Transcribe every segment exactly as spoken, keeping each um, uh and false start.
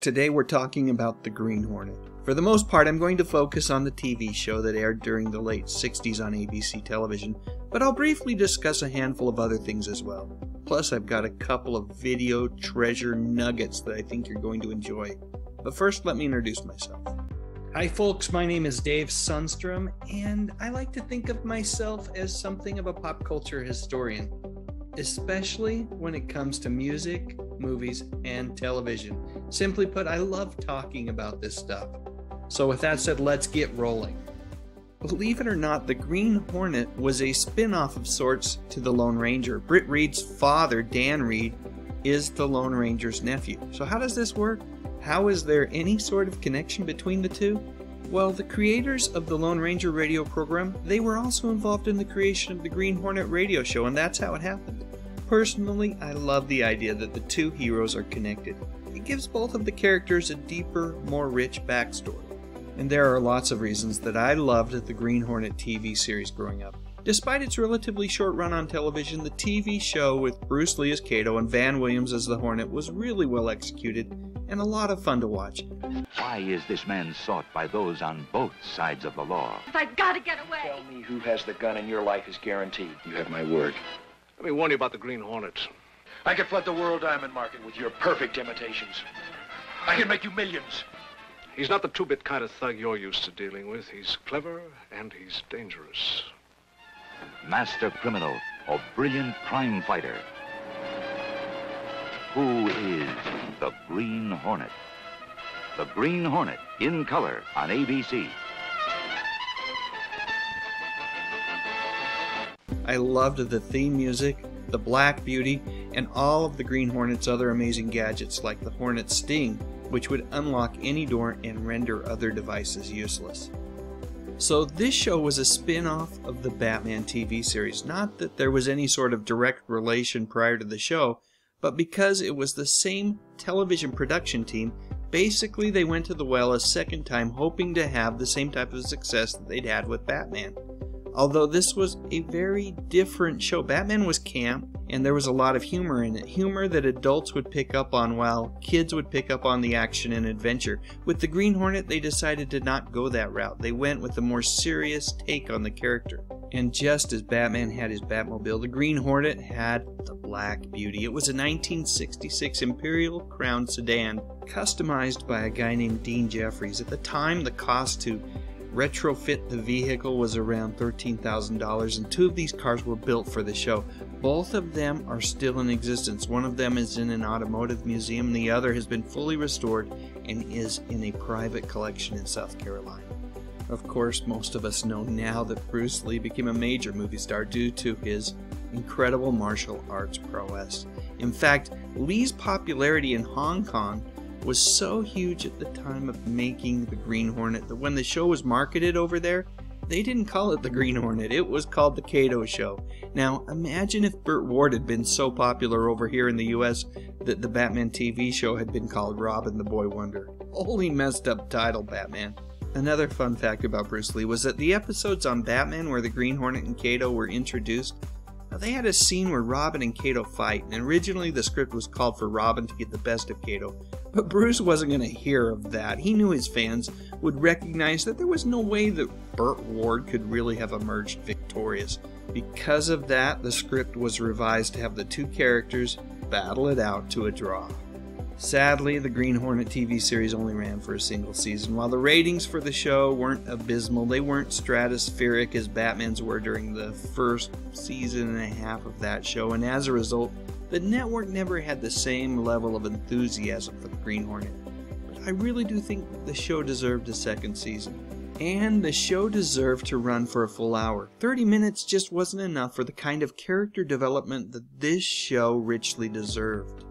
Today we're talking about The Green Hornet. For the most part, I'm going to focus on the T V show that aired during the late sixties on A B C Television, but I'll briefly discuss a handful of other things as well. Plus, I've got a couple of video treasure nuggets that I think you're going to enjoy. But first, let me introduce myself. Hi folks, my name is Dave Sundstrom, and I like to think of myself as something of a pop culture historian, especially when it comes to music, movies, and television. Simply put, I love talking about this stuff. So with that said, let's get rolling. Believe it or not, The Green Hornet was a spin-off of sorts to The Lone Ranger. Britt Reid's father, Dan Reid, is The Lone Ranger's nephew. So how does this work? How is there any sort of connection between the two? Well, the creators of the Lone Ranger radio program, they were also involved in the creation of the Green Hornet radio show, and that's how it happened. Personally, I love the idea that the two heroes are connected. It gives both of the characters a deeper, more rich backstory. And there are lots of reasons that I loved the Green Hornet T V series growing up. Despite its relatively short run on television, the T V show with Bruce Lee as Kato and Van Williams as the Hornet was really well executed and a lot of fun to watch. Why is this man sought by those on both sides of the law? I've got to get away! Tell me who has the gun and your life is guaranteed. You have my word. Let me warn you about the Green Hornets. I could flood the world diamond market with your perfect imitations. I could make you millions. He's not the two-bit kind of thug you're used to dealing with. He's clever and he's dangerous. Master criminal or brilliant crime fighter. Who is the Green Hornet? The Green Hornet in color on A B C. I loved the theme music, the Black Beauty, and all of the Green Hornet's other amazing gadgets like the Hornet Sting, which would unlock any door and render other devices useless. So this show was a spin-off of the Batman T V series. Not that there was any sort of direct relation prior to the show, but because it was the same television production team, basically they went to the well a second time hoping to have the same type of success that they'd had with Batman. Although this was a very different show. Batman was camp, and there was a lot of humor in it. Humor that adults would pick up on while kids would pick up on the action and adventure. With the Green Hornet, they decided to not go that route. They went with a more serious take on the character. And just as Batman had his Batmobile, the Green Hornet had the Black Beauty. It was a nineteen sixty-six Imperial Crown sedan, customized by a guy named Dean Jeffries. At the time, the cost to retrofit the vehicle was around thirteen thousand dollars, and two of these cars were built for the show. Both of them are still in existence. One of them is in an automotive museum, the other has been fully restored and is in a private collection in South Carolina. Of course, most of us know now that Bruce Lee became a major movie star due to his incredible martial arts prowess. In fact, Lee's popularity in Hong Kong was so huge at the time of making the Green Hornet that when the show was marketed over there, they didn't call it the Green Hornet, it was called the Kato Show. Now imagine if Burt Ward had been so popular over here in the U S that the Batman T V show had been called Robin the Boy Wonder. Holy messed up title, Batman. Another fun fact about Bruce Lee was that the episodes on Batman where the Green Hornet and Kato were introduced, they had a scene where Robin and Kato fight, and originally the script was called for Robin to get the best of Kato. But Bruce wasn't going to hear of that. He knew his fans would recognize that there was no way that Burt Ward could really have emerged victorious. Because of that, the script was revised to have the two characters battle it out to a draw. Sadly, the Green Hornet T V series only ran for a single season. While the ratings for the show weren't abysmal, they weren't stratospheric as Batman's were during the first season and a half of that show, and as a result, the network never had the same level of enthusiasm for the Green Hornet, but I really do think the show deserved a second season. And the show deserved to run for a full hour. thirty minutes just wasn't enough for the kind of character development that this show richly deserved.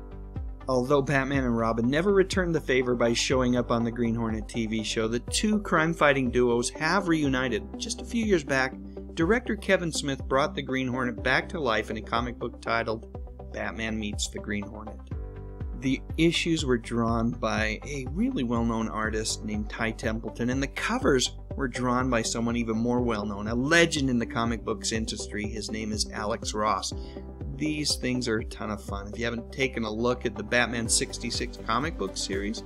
Although Batman and Robin never returned the favor by showing up on the Green Hornet T V show, the two crime-fighting duos have reunited. Just a few years back, director Kevin Smith brought the Green Hornet back to life in a comic book titled Batman Meets the Green Hornet. The issues were drawn by a really well-known artist named Ty Templeton, and the covers were drawn by someone even more well-known, a legend in the comic books industry. His name is Alex Ross. These things are a ton of fun. If you haven't taken a look at the Batman sixty-six comic book series,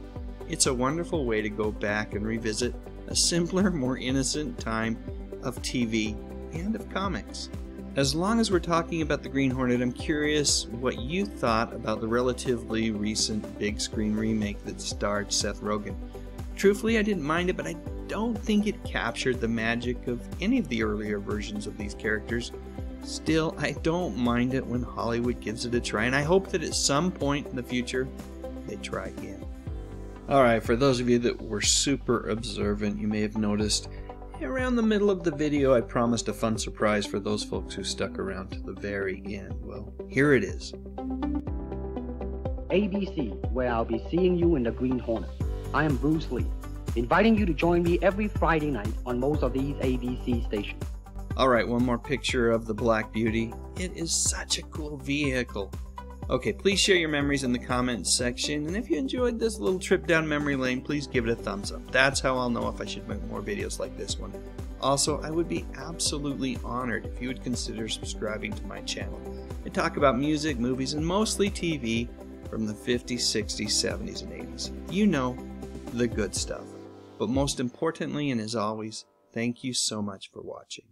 It's a wonderful way to go back and revisit a simpler, more innocent time of T V and of comics. As long as we're talking about the Green Hornet, I'm curious what you thought about the relatively recent big screen remake that starred Seth Rogen. Truthfully, I didn't mind it, but I don't think it captured the magic of any of the earlier versions of these characters. Still, I don't mind it when Hollywood gives it a try, and I hope that at some point in the future, they try again. Alright, for those of you that were super observant, you may have noticed around the middle of the video, I promised a fun surprise for those folks who stuck around to the very end. Well, here it is. A B C, where I'll be seeing you in The Green Hornet. I am Bruce Lee, inviting you to join me every Friday night on most of these A B C stations. Alright, one more picture of the Black Beauty. It is such a cool vehicle. Okay, please share your memories in the comments section, and if you enjoyed this little trip down memory lane, please give it a thumbs up. That's how I'll know if I should make more videos like this one. Also, I would be absolutely honored if you would consider subscribing to my channel. I talk about music, movies, and mostly T V from the fifties, sixties, seventies, and eighties. You know, the good stuff. But most importantly, and as always, thank you so much for watching.